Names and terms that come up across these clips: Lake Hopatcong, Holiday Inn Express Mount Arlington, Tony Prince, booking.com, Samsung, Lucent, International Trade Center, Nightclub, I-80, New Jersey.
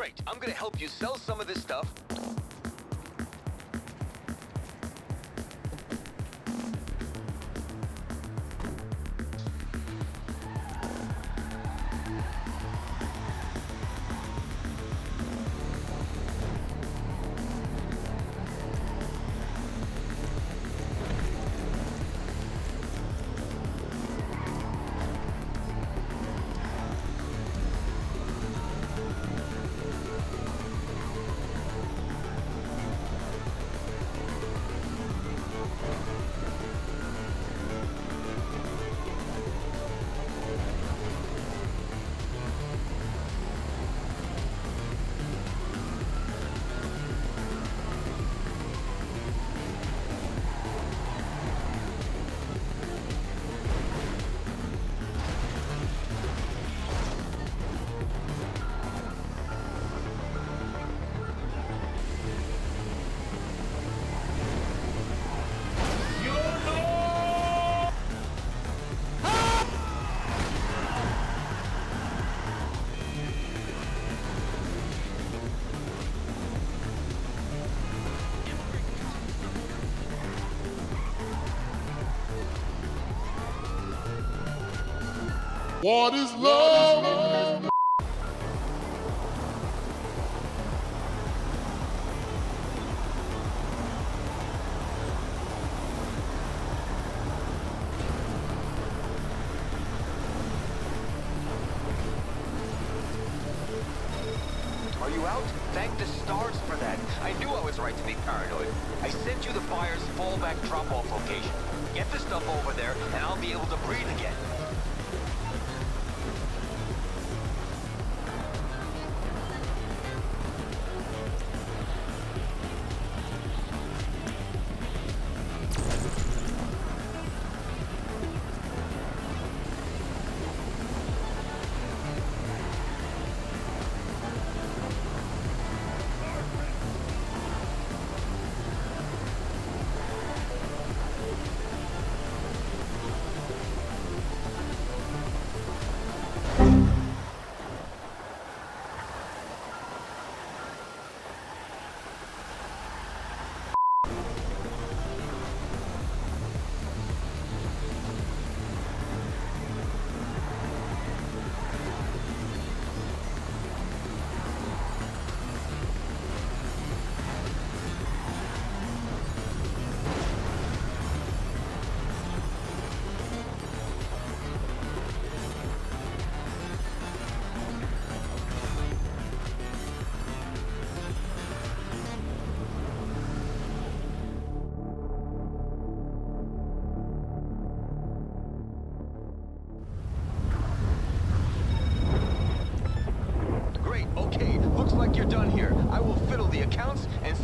Great, I'm gonna help you sell some of this stuff. What is love? Are you out? Thank the stars for that. I knew I was right to be paranoid. I sent you the fire's fallback drop-off location. Get the stuff over there, and I'll be able to breathe again.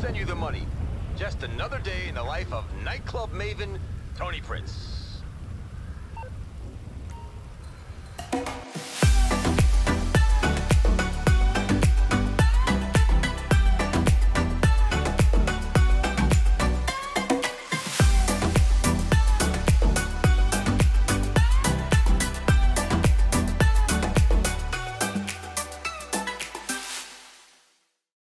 Send you the money. Just another day in the life of nightclub maven Tony Prince.